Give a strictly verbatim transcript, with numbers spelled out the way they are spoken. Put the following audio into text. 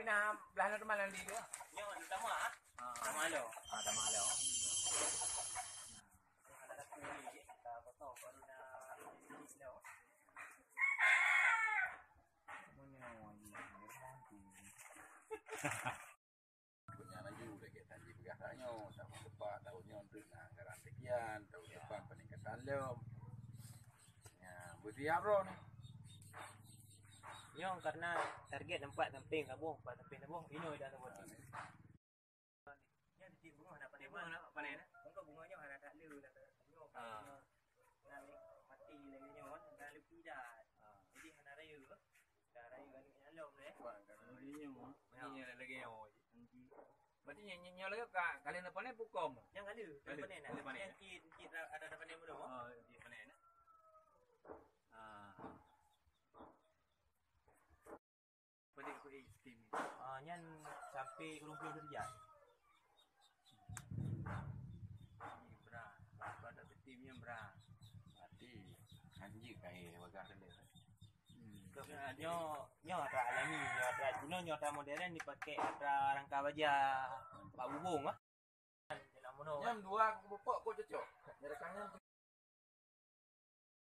pinah belah normal nanti tu. Yang mana utama ah? Ah, malo. Ah, utama malo. Kita potong baru dah slow. Mana orang yang punya laju lagi tadi perkasanya sama sebab tahunnya untuk nak garang sekian tahun depan peningkat salam ya bersiap roh ni nyong karena target tempat temping labuh tempat temping labuh ino dah labuh ni ni ada cik bunga nak pandai bunga nak pandai dah bunga bunganya hana tak lu dah nyong nak mati lagi nyong dah lepi dah jadi hana raya dah raya balik salam deh nyong ni lagi nyong berarti nyanyi-nyanyi lagi kalian depan ni pukul yang kali depan ni nak yang kita ada depan ni dulu oh di depan ni ah boleh aku eh steam ah nyan sampai kurung puluh dia ni berat pada timnya berat mati anjing kai warga kena nyo nyo ada alami nyo ada guna nyo ada modern dipakai ada rangka baja pak bubung ah. Dalam mono. Jam dua aku bopok kau cocok. Dia rekangnya